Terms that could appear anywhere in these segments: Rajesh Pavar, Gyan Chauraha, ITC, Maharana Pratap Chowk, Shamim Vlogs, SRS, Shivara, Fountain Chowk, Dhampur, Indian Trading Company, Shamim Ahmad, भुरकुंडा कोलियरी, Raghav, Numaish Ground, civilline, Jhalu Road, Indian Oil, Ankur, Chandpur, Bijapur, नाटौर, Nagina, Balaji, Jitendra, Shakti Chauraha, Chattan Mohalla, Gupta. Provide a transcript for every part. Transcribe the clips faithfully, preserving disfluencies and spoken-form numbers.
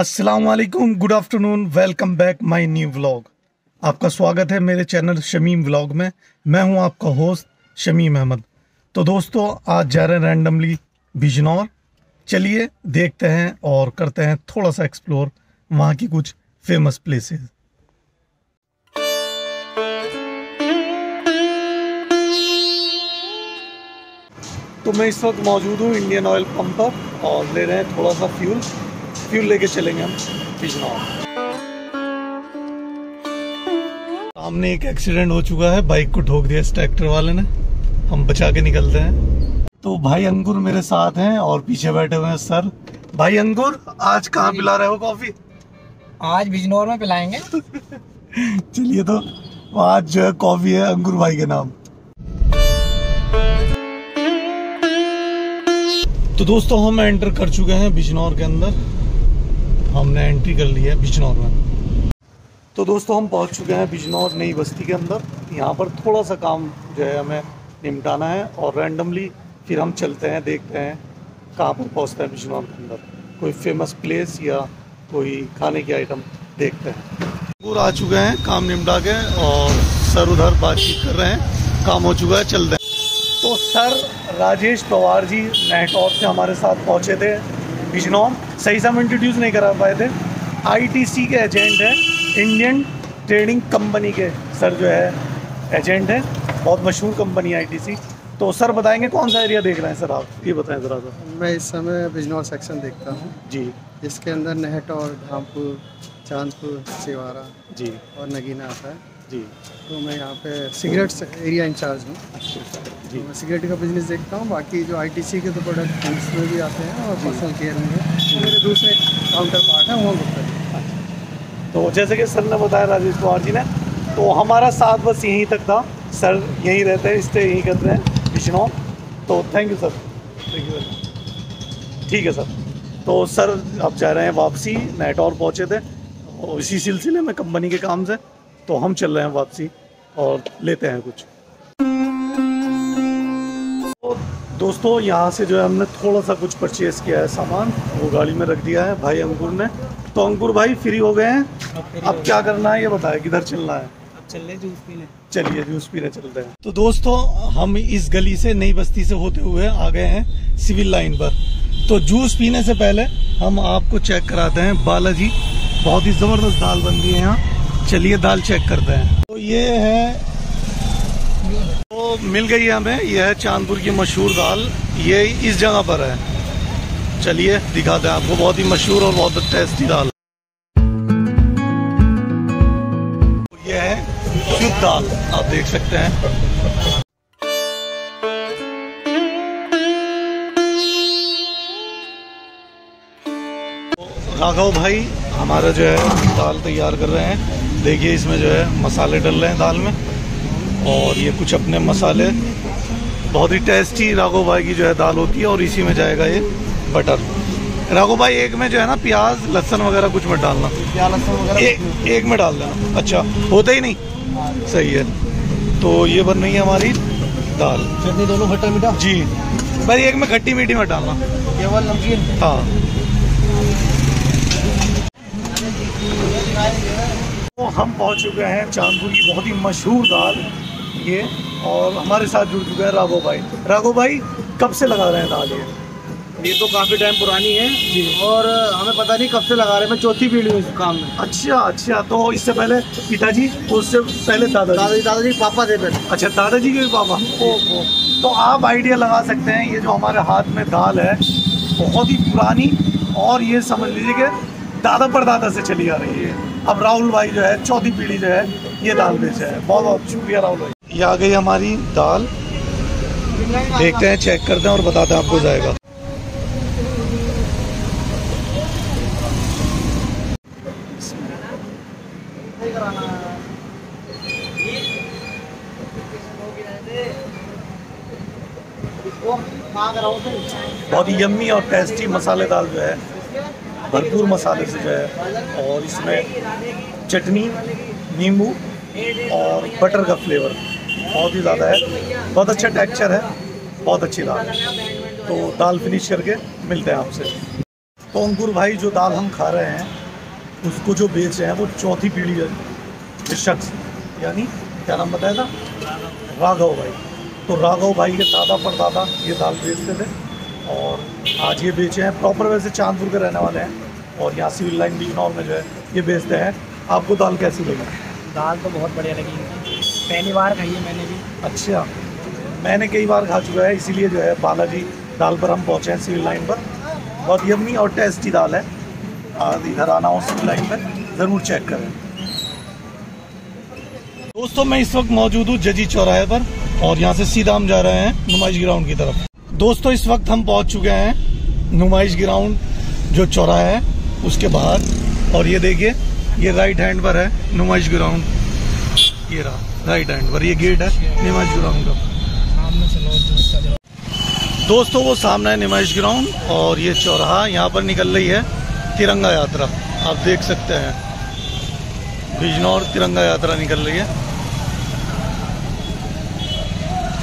अस्सलामुअलैकुम, good afternoon, welcome back my new vlog. आपका स्वागत है मेरे चैनल शमीम व्लॉग में। मैं हूं आपका होस्ट शमीम अहमद। तो दोस्तों, आज जा रहे हैं रैंडमली बिजनौर। चलिए देखते हैं और करते हैं थोड़ा सा एक्सप्लोर वहां की कुछ फेमस प्लेसेस। तो मैं इस वक्त मौजूद हूँ इंडियन ऑयल पंप पर और ले रहे हैं थोड़ा सा फ्यूल फ्यूल लेके चलेंगे हम बिजनौर। सामने एक एक्सीडेंट हो चुका है, बाइक को ठोक दिया इस ट्रैक्टर वाले ने। हम बचा के निकलते हैं। तो भाई अंकुर मेरे साथ हैं और पीछे बैठे हुए हैं सर। भाई अंकुर, आज कहाँ पिला रहे हो कॉफी? आज बिजनौर में पिलाएंगे। चलिए, तो आज जो है कॉफी है अंकुर भाई के नाम। तो दोस्तों, हम एंटर कर चुके हैं बिजनौर के अंदर। हमने एंट्री कर ली है बिजनौर में। तो दोस्तों, हम पहुंच चुके हैं बिजनौर नई बस्ती के अंदर। यहाँ पर थोड़ा सा काम जो है हमें निपटाना है और रैंडमली फिर हम चलते हैं, देखते हैं कहाँ पर पहुँचते हैं बिजनौर के अंदर। कोई फेमस प्लेस या कोई खाने की आइटम देखते हैं। अंकुर आ चुके हैं काम निपटा के और सर उधर बातचीत कर रहे हैं। काम हो चुका है, चलते हैं। तो सर राजेश पवार जी नाटौर से हमारे साथ पहुंचे थे बिजनौर। सही से हम इंट्रोड्यूस नहीं करा पाए थे। आईटीसी के एजेंट हैं, इंडियन ट्रेडिंग कंपनी के सर जो है एजेंट हैं। बहुत मशहूर कंपनी है आईटीसी। तो सर बताएंगे कौन सा एरिया देख रहे हैं सर आप, ये बताएं ज़रा सा। मैं इस समय बिजनौर सेक्शन देखता हूँ जी, जिसके अंदर नाटौर, धामपुर, चांदपुर, शिवारा जी और नगीना आता है जी। तो मैं यहाँ पे सिगरेट्स एरिया इंचार्ज हूँ। तो मैं सिगरेट का बिजनेस देखता हूँ। बाकी जो आईटीसी के तो प्रोडक्ट में भी आते हैं और पर्सनल केयर में भी। मेरे दूसरे काउंटर पार्ट है वो गुप्ता जी। तो जैसे कि सर ने बताया राजेश कुमार जी ने, तो हमारा साथ बस यहीं तक था। सर यहीं रहते हैं, इसलिए यहीं करते हैं बिजनौर। तो thank you sir. Thank you sir. ठीक है सर। तो सर अब जा रहे हैं वापसी, नाटौर पहुँचे थे और इसी सिलसिले में कंपनी के काम से। तो हम चल रहे हैं वापसी और लेते हैं कुछ। तो दोस्तों, यहाँ से जो है हमने थोड़ा सा कुछ परचेज़ किया है सामान, वो गाड़ी में रख दिया है भाई अंकुर ने। तो अंकुर भाई फ्री हो गए हैं। अब क्या करना है ये बताया, किधर चलना है? अब चल जूस पीने। चलिए जूस पीने चलते हैं। तो दोस्तों, हम इस गली से नई बस्ती से होते हुए आ गए हैं सिविल लाइन पर। तो जूस पीने से पहले हम आपको चेक कराते हैं बालाजी। बहुत ही ज़बरदस्त दाल बन रही है यहाँ। चलिए दाल चेक करते हैं। तो ये है, तो मिल गई है हमें। ये है चांदपुर की मशहूर दाल, ये इस जगह पर है। चलिए दिखाते हैं आपको, बहुत ही मशहूर और बहुत टेस्टी दाल। ये है शुद्ध दाल, आप देख सकते हैं। राघव भाई हमारा जो है दाल तैयार कर रहे हैं। देखिए इसमें जो है मसाले डल रहे हैं दाल में और ये कुछ अपने मसाले। बहुत ही टेस्टी राघव भाई की जो है दाल होती है और इसी में जाएगा ये बटर। राघव भाई एक में जो है ना प्याज लहसुन वगैरह कुछ मत डालना। प्याज लहसुन वगैरह एक, एक में डाल देना। अच्छा होता ही नहीं, सही है। तो ये बन रही है हमारी दाल। चटनी दोनों खट्टा मीठा जी भाई, एक में खट्टी मीठी मत डालना केवल नमकीन। हाँ, तो हम पहुंच चुके हैं चांदपुर की बहुत ही मशहूर दाल ये। और हमारे साथ जुड़ चुके हैं राघव भाई। राघव भाई कब से लगा रहे हैं दाल ये? ये तो काफ़ी टाइम पुरानी है जी और हमें पता नहीं कब से लगा रहे हैं। मैं चौथी पीढ़ी हूँ इस काम में। अच्छा अच्छा, तो इससे पहले पिताजी, उससे पहले दादा दादाजी दादाजी पापा थे पहले। अच्छा, दादाजी के भी पापा। ओहो, तो आप आइडिया लगा सकते हैं ये जो हमारे हाथ में दाल है बहुत ही पुरानी और ये समझ लीजिए कि दादा परदादा से चली आ रही है। अब राहुल भाई जो है चौथी पीढ़ी जो है ये दाल बेच है। बहुत बहुत शुक्रिया राहुल भाई। ये आ गई हमारी दाल, देखते हैं, चेक करते हैं और बताते हैं आपको जाएगा। बहुत ही यम्मी और टेस्टी मसालेदार जो है, भरपूर मसाले से जो है। और इसमें चटनी, नींबू और बटर का फ्लेवर बहुत ही ज़्यादा है। बहुत अच्छा टेक्सचर है, बहुत अच्छी दाल है। तो दाल फिनिश करके मिलते हैं आपसे। तो अंकुर भाई जो दाल हम खा रहे हैं उसको जो बेच रहे हैं वो चौथी पीढ़ी के शख्स, यानी क्या नाम बताया था, राघव भाई। तो राघव भाई के दादा परदादा ये दाल बेचते थे और आज ये बेचे हैं। प्रॉपर वैसे चांदपुर के रहने वाले हैं और यहाँ सिविल लाइन बिजनौर में जो है ये बेचते हैं। आपको दाल कैसी लगी? दाल तो बहुत बढ़िया लगी, पहली बार खाई है मैंने भी। अच्छा, मैंने कई बार खा चुका है, इसीलिए जो है बालाजी दाल पर हम पहुँचे हैं सिविल लाइन पर। बहुत यम्मी और टेस्टी दाल है, इधर आना हो सिविल लाइन पर ज़रूर चेक करें। दोस्तों मैं इस वक्त मौजूद हूँ जजी चौराहे पर और यहाँ से सीधा हम जा रहे हैं नुमाइश ग्राउंड की तरफ। दोस्तों इस वक्त हम पहुँच चुके हैं नुमाइश ग्राउंड जो चौराहा है उसके बाहर, और ये देखिए ये राइट हैंड पर है नुमाइश ग्राउंड, ये रहा राइट हैंड पर ये गेट है नुमाइश ग्राउंड का। दोस्तों वो सामने है नुमाइश ग्राउंड और ये चौराहा, यहाँ पर निकल रही है तिरंगा यात्रा, आप देख सकते हैं बिजनौर तिरंगा यात्रा निकल रही है।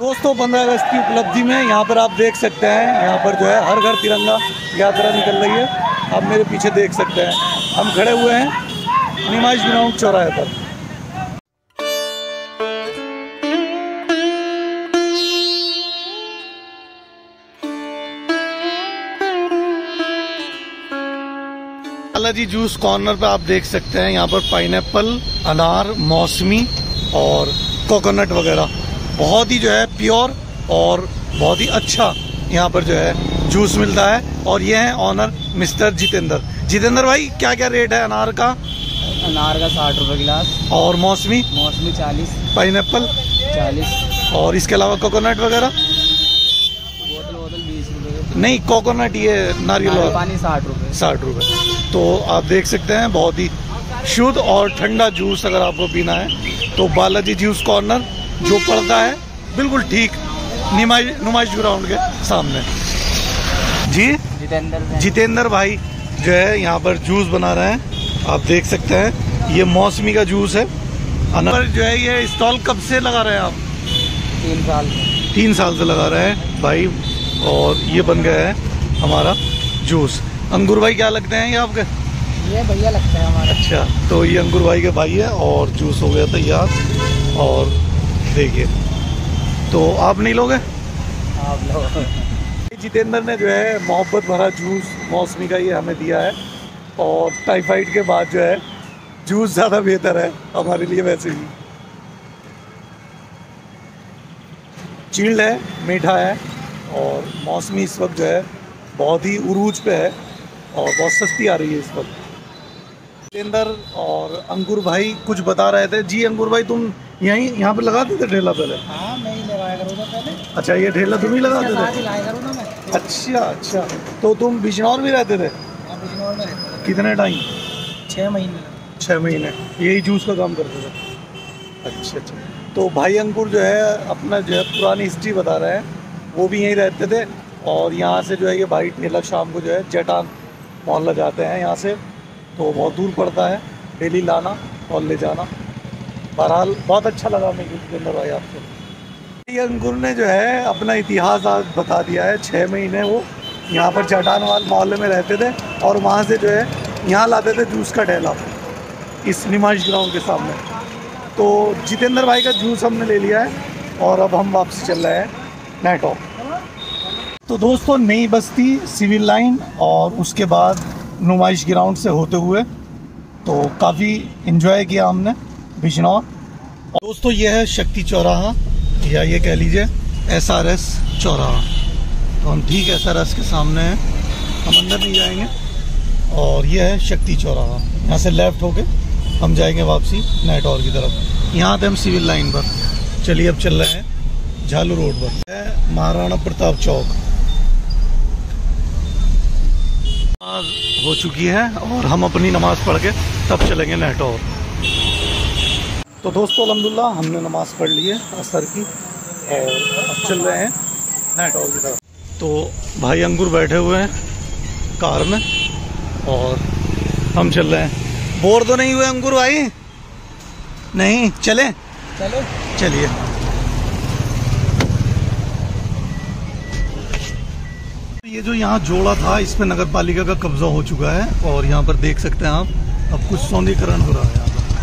दोस्तों पंद्रह अगस्त की उपलब्धि में यहाँ पर आप देख सकते हैं, यहाँ पर जो है हर घर तिरंगा यात्रा निकल रही है। आप मेरे पीछे देख सकते हैं, हम खड़े हुए हैं नुमाइश ग्राउंड चौराहे पर। बालाजी जूस कॉर्नर पे आप देख सकते हैं, यहाँ पर पाइनएप्पल, अनार, मौसमी और कोकोनट वगैरह, बहुत ही जो है प्योर और बहुत ही अच्छा यहाँ पर जो है जूस मिलता है। और ये है ऑनर मिस्टर जितेंद्र। जितेंद्र भाई क्या क्या रेट है अनार का? अनार का साठ रुपए गिलास। और मौसमी? मौसमी चालीस। पाइनएप्पल चालीस। और इसके अलावा कोकोनट वगैरह? बोतल बोतल बीस रुपए। नहीं कोकोनट ये नारियल वाला पानी साठ रुपए। साठ रुपए। तो आप देख सकते हैं बहुत ही शुद्ध और ठंडा जूस अगर आपको पीना है तो बालाजी जूस कॉर्नर जो पड़ता है बिल्कुल ठीक नुमाइश ग्राउंड के सामने। जी जितेंद्र जितेंद्र भाई जो है यहाँ पर जूस बना रहे हैं, आप देख सकते हैं ये मौसमी का जूस है। अनार जो है ये स्टॉल कब से लगा रहे हैं आप? तीन साल से। तीन साल से लगा रहे हैं भाई, और ये बन गया है हमारा जूस। अंकुर भाई क्या लगते हैं ये आपके? ये भैया लगते हैं हमारे। अच्छा, तो ये अंकुर भाई के भाई है और जूस हो गया तैयार। और देखिए तो आप नहीं लोगे? आप लोग। जितेंद्र ने जो है मोहब्बत भरा जूस मौसमी का ये हमें दिया है, और टाइफाइड के बाद जो है जूस ज़्यादा बेहतर है हमारे लिए। वैसे भी चिल्ड है, मीठा है, और मौसमी इस वक्त जो है बहुत ही उरूज पे है और बहुत सस्ती आ रही है इस वक्त। जितेंद्र और अंकुर भाई कुछ बता रहे थे। जी अंकुर भाई तुम यहीं यहाँ पे लगाते थे ठेला पहले? हाँ मैं ही लगाया करूँगा पहले। अच्छा ये ठेला तुम ही लगाते थे? अच्छा अच्छा, तो तुम बिजनौर भी रहते थे? बिजनौर में रहते थे। कितने टाइम? छः महीने। छः महीने यही जूस का काम करते थे। अच्छा अच्छा, तो भाई अंकुर जो है अपना जो है पुरानी हिस्ट्री बता रहे हैं, वो भी यहीं रहते थे और यहाँ से जो है ये भाई ठेला शाम को जो है चट्टान मोहल्ला जाते हैं यहाँ से, तो बहुत दूर पड़ता है डेली लाना और ले जाना। बहरहाल बहुत अच्छा लगा मेरे जितेंद्र भाई आपको। भाई अंकुर ने जो है अपना इतिहास आज बता दिया है। छः महीने वो यहाँ पर चट्टान मोहल्ले में रहते थे और वहाँ से जो है यहाँ लाते थे जूस का ठेला इस नुमाइश ग्राउंड के सामने। तो जितेंद्र भाई का जूस हमने ले लिया है और अब हम वापसी चल रहे हैं नाथौर। तो दोस्तों नई बस्ती, सिविल लाइन और उसके बाद नुमाइश ग्राउंड से होते हुए तो काफ़ी इन्जॉय किया हमने बिजनौर। दोस्तों यह है शक्ति चौराहा, या ये कह लीजिए एस आर एस चौराहा। तो हम ठीक एस आर एस के सामने हैं, हम अंदर नहीं जाएंगे। और यह है शक्ति चौराहा, यहाँ से लेफ़्ट होके हम जाएंगे वापसी नाथौर की तरफ। यहाँ से हम सिविल लाइन पर चलिए अब चल रहे हैं झालू रोड पर, है महाराणा प्रताप चौक। नमाज हो चुकी है और हम अपनी नमाज़ पढ़ के तब चलेंगे नाथौर। तो दोस्तों अल्हम्दुलिल्लाह हमने नमाज़ पढ़ ली है असर की और अब चल रहे हैं नाथौर की तरफ। तो भाई अंकुर बैठे हुए हैं कार में और हम चल रहे हैं। बोर तो नहीं हुए अंकुर भाई? नहीं, चले चलो चलिए। ये जो यहाँ जोड़ा था इसमें नगर पालिका का कब्जा हो चुका है और यहाँ पर देख सकते हैं आप, अब कुछ सौंदर्यीकरण हो रहा है।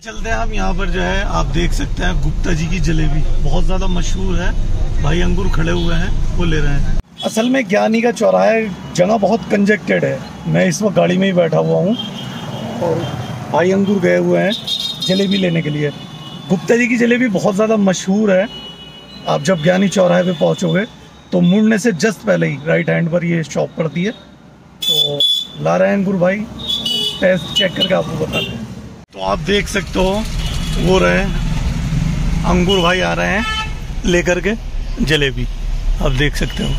चलते हैं हम यहाँ पर, जो है आप देख सकते हैं गुप्ता जी की जलेबी बहुत ज़्यादा मशहूर है। भाई अंकुर खड़े हुए हैं, वो ले रहे हैं। असल में ज्ञानी का चौराहा जगह बहुत कंजेक्टेड है। मैं इस वक्त गाड़ी में ही बैठा हुआ हूँ और भाई अंकुर गए हुए हैं जलेबी लेने के लिए। गुप्ता जी की जलेबी बहुत ज़्यादा मशहूर है। आप जब ज्ञानी चौराहे पर पहुँचोगे तो मुड़ने से जस्ट पहले ही राइट हैंड पर ये शॉप पड़ती है। तो ला रहे हैं अंकुर भाई, टेस्ट चेक करके आपको बताते हैं। तो आप देख सकते हो वो रहे अंकुर भाई, आ रहे हैं लेकर के जलेबी, आप देख सकते हो।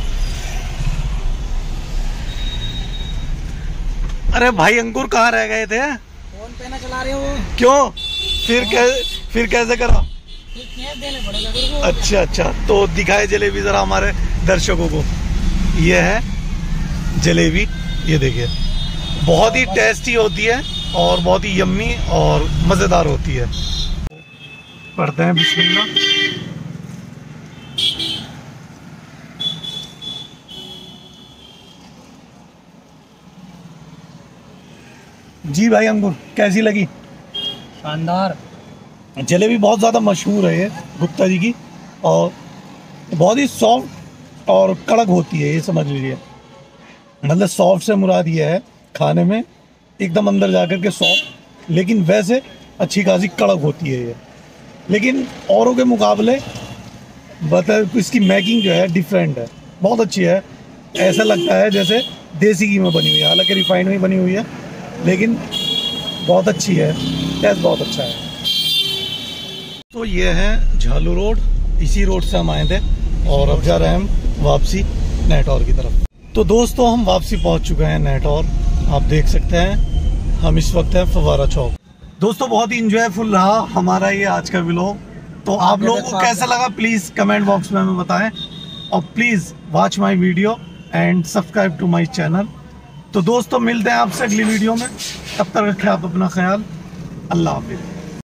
अरे भाई अंकुर कहाँ रह गए थे? फोन पे ना चला रहे हो क्यों? फिर कैसे फिर कैसे करा? कैश देने पड़ेगा। अच्छा अच्छा, तो दिखाए जलेबी जरा हमारे दर्शकों को। ये है जलेबी, ये देखिए बहुत ही टेस्टी होती है और बहुत ही यम्मी और मज़ेदार होती है। पढ़ते हैं बिस्मिल्लाह। जी भाई अंकुर, कैसी लगी? शानदार जलेबी, बहुत ज़्यादा मशहूर है ये गुप्ता जी की और बहुत ही सॉफ्ट और कड़क होती है, ये समझ लीजिए। मतलब सॉफ्ट से मुराद ये है खाने में एकदम अंदर जाकर के सॉफ्ट, लेकिन वैसे अच्छी खासी कड़क होती है ये। लेकिन औरों के मुकाबले मतलब इसकी मैकिंग जो है डिफरेंट है, बहुत अच्छी है। ऐसा लगता है जैसे देसी घी में बनी हुई है, हालांकि रिफाइंड में बनी हुई है, लेकिन बहुत अच्छी है, टेस्ट बहुत अच्छा है। तो ये है झालू रोड, इसी रोड से हम आए थे और अब जा रहे हैं हम वापसी नैठौर की तरफ। तो दोस्तों हम वापसी पहुँच चुके हैं नैठौर, आप देख सकते हैं। हम इस वक्त है फवारा चौक। दोस्तों बहुत ही इंजॉयफुल रहा हमारा ये आज का व्लॉग। तो आप लोगों को कैसा लगा प्लीज़ कमेंट बॉक्स में हमें बताएं और please watch my video and subscribe to my channel. तो दोस्तों मिलते हैं आपसे अगली वीडियो में, तब तक रखें आप अपना ख्याल। अल्लाह हाफिज़।